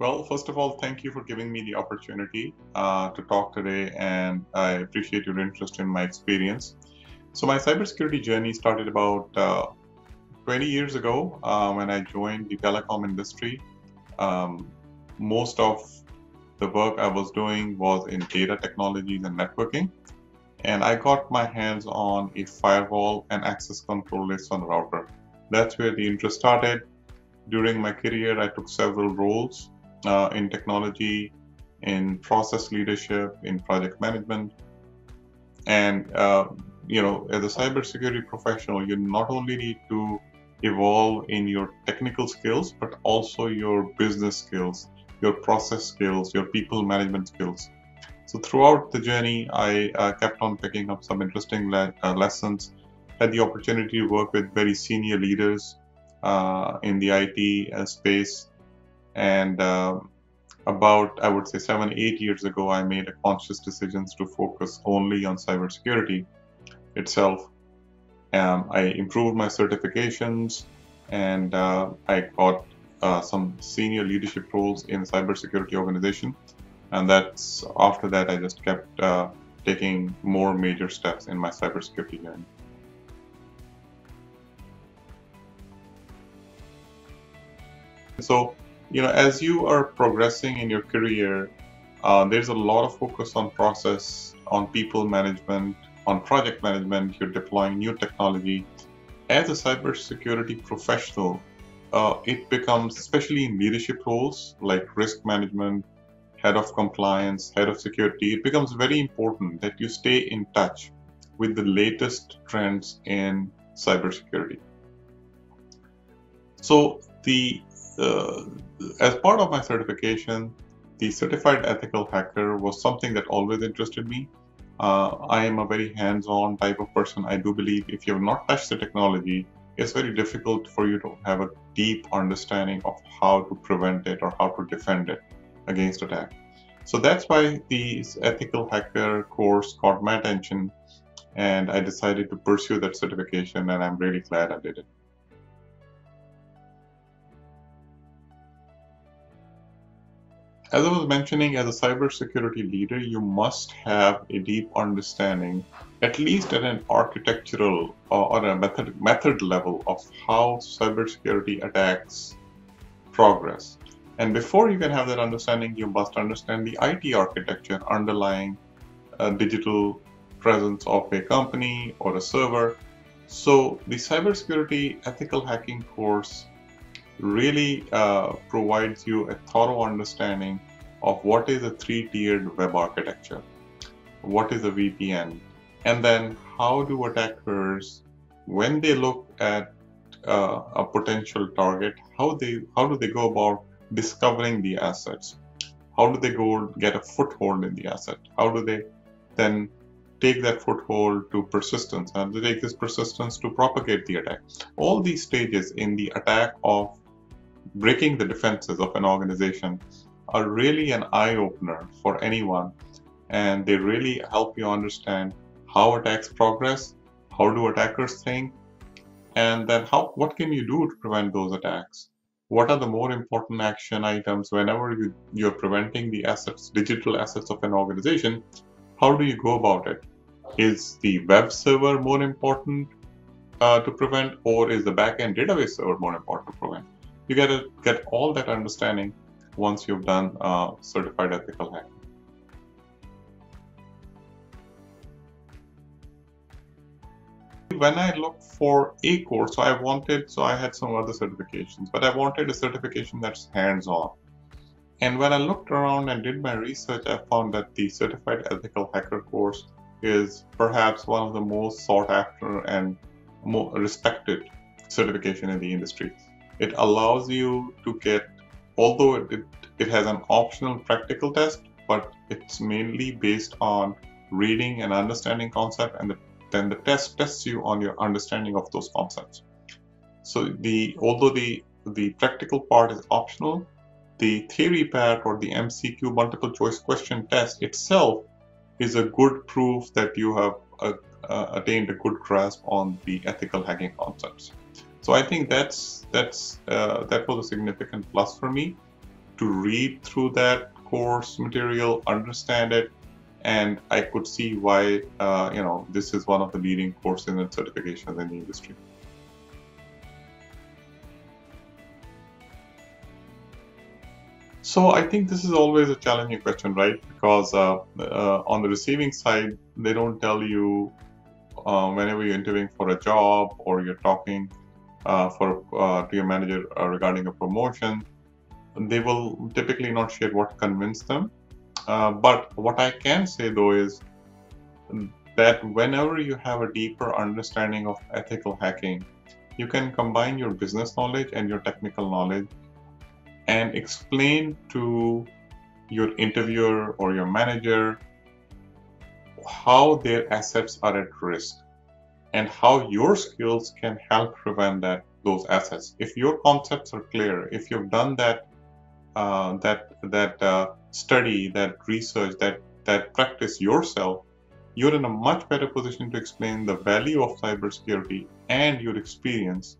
Well, first of all, thank you for giving me the opportunity to talk today, and I appreciate your interest in my experience. So my cybersecurity journey started about 20 years ago when I joined the telecom industry. Most of the work I was doing was in data technologies and networking, and I got my hands on a firewall and access control list on router. That's where the interest started. During my career, I took several roles in technology, in process leadership, in project management. And you know, as a cybersecurity professional, you not only need to evolve in your technical skills, but also your business skills, your process skills, your people management skills. So throughout the journey, I kept on picking up some interesting lessons, had the opportunity to work with very senior leaders in the IT space. And about, I would say, 7-8 years ago, I made a conscious decision to focus only on cybersecurity itself. I improved my certifications, and I got some senior leadership roles in a cybersecurity organization. And that's after that, I just kept taking more major steps in my cybersecurity journey. So, you know, as you are progressing in your career, there's a lot of focus on process, on people management, on project management. You're deploying new technology. As a cybersecurity professional, it becomes, especially in leadership roles like risk management, head of compliance, head of security, it becomes very important that you stay in touch with the latest trends in cybersecurity. So as part of my certification, the Certified Ethical Hacker was something that always interested me. I am a very hands-on type of person. I do believe if you have not touched the technology, it's very difficult for you to have a deep understanding of how to prevent it or how to defend it against attack. So that's why the Ethical Hacker course caught my attention, and I decided to pursue that certification, and I'm really glad I did it. As I was mentioning, as a cybersecurity leader, you must have a deep understanding, at least at an architectural or a method level, of how cybersecurity attacks progress. And before you can have that understanding, you must understand the IT architecture underlying a digital presence of a company or a server. So the Cybersecurity Ethical Hacking course really provides you a thorough understanding of what is a three-tiered web architecture, what is a VPN, and then how do attackers, when they look at a potential target, how do they go about discovering the assets, how do they go get a foothold in the asset, how do they then take that foothold to persistence, and they take this persistence to propagate the attack. All these stages in the attack of breaking the defenses of an organization are really an eye-opener for anyone, and they really help you understand how attacks progress, how do attackers think, and then what can you do to prevent those attacks. What are the more important action items whenever you're preventing the assets, digital assets of an organization? How do you go about it? Is the web server more important to prevent, or is the backend database server more important to prevent? You gotta get all that understanding once you've done Certified Ethical Hacking. When I looked for a course, I had some other certifications, but I wanted a certification that's hands-on. And when I looked around and did my research, I found that the Certified Ethical Hacker course is perhaps one of the most sought after and more respected certification in the industry. It allows you to get, although it has an optional practical test, but it's mainly based on reading and understanding concept, and then the test tests you on your understanding of those concepts. So although the practical part is optional, the theory part, or the MCQ multiple choice question test itself, is a good proof that you have attained a good grasp on the ethical hacking concepts. So I think that was a significant plus for me, to read through that course material, understand it, and I could see why this is one of the leading courses and certifications in the industry. So I think this is always a challenging question, right? Because on the receiving side, they don't tell you whenever you're interviewing for a job or you're talking to your manager regarding a promotion, they will typically not share what convinced them. But what I can say though is that whenever you have a deeper understanding of ethical hacking, you can combine your business knowledge and your technical knowledge and explain to your interviewer or your manager how their assets are at risk and how your skills can help prevent those assets. If your concepts are clear, if you've done that study, that research, that practice yourself, you're in a much better position to explain the value of cybersecurity and your experience,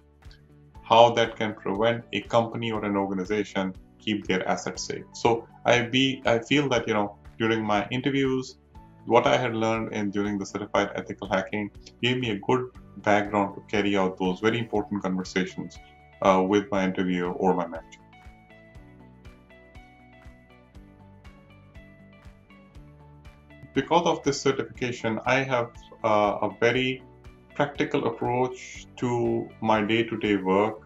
how that can prevent a company or an organization keep their assets safe. So I feel that during my interviews, what I had learned during the Certified Ethical Hacking gave me a good background to carry out those very important conversations with my interviewer or my manager. Because of this certification, I have a very practical approach to my day-to-day work,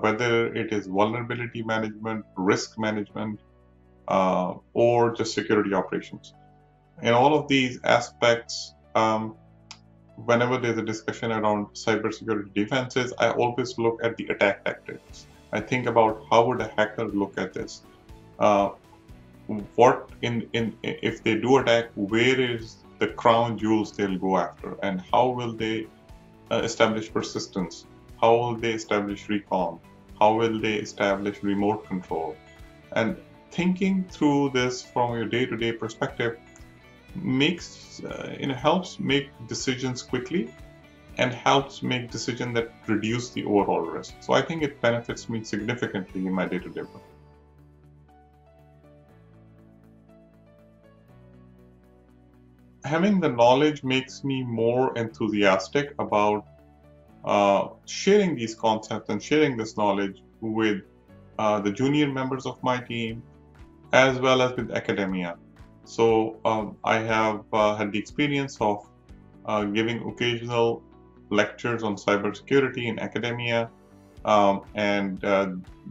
whether it is vulnerability management, risk management, or just security operations. In all of these aspects, whenever there's a discussion around cybersecurity defenses, I always look at the attack tactics. I think about how would a hacker look at this? If they do attack, where is the crown jewels they'll go after, and how will they establish persistence? How will they establish recon? How will they establish remote control? And thinking through this from your day-to-day perspective helps make decisions quickly and helps make decisions that reduce the overall risk. So I think it benefits me significantly in my day-to-day work. Having the knowledge makes me more enthusiastic about sharing these concepts and sharing this knowledge with the junior members of my team, as well as with academia. So I have had the experience of giving occasional lectures on cybersecurity in academia, and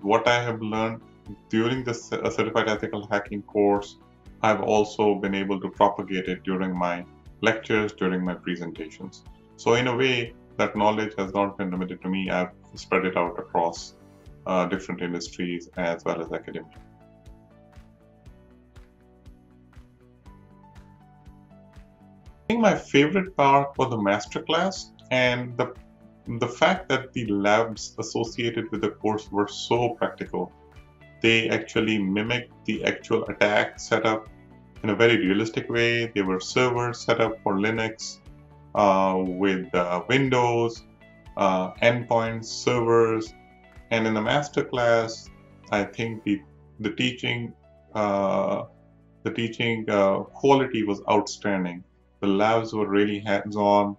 what I have learned during the Certified Ethical Hacking course, I've also been able to propagate it during my lectures, during my presentations. So in a way, that knowledge has not been limited to me. I've spread it out across different industries as well as academia. I think my favorite part was the masterclass and the fact that the labs associated with the course were so practical. They actually mimicked the actual attack setup in a very realistic way. They were servers set up for Linux with Windows, endpoints, servers. And in the masterclass, I think the teaching quality was outstanding. The labs were really hands-on.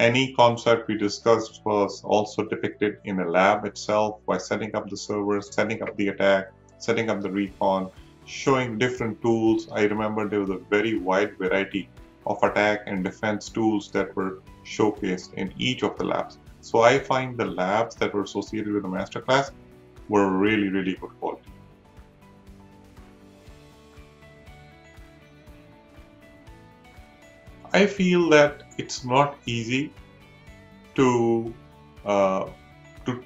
Any concept we discussed was also depicted in the lab itself by setting up the servers, setting up the attack, setting up the recon, showing different tools. I remember there was a very wide variety of attack and defense tools that were showcased in each of the labs. So I find the labs that were associated with the masterclass were really, really good quality. I feel that it's not easy to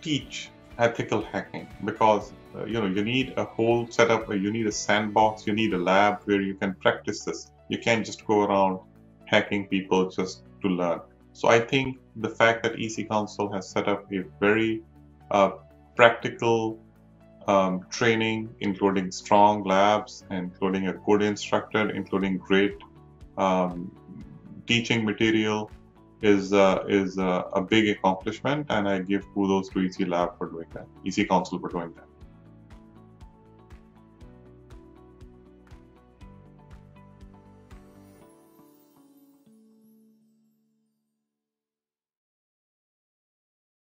teach ethical hacking because you need a whole setup, you need a sandbox, you need a lab where you can practice this. You can't just go around hacking people just to learn. So I think the fact that EC Council has set up a very practical training, including strong labs, including a good instructor, including great teaching material is a big accomplishment, and I give kudos to EC Council for doing that.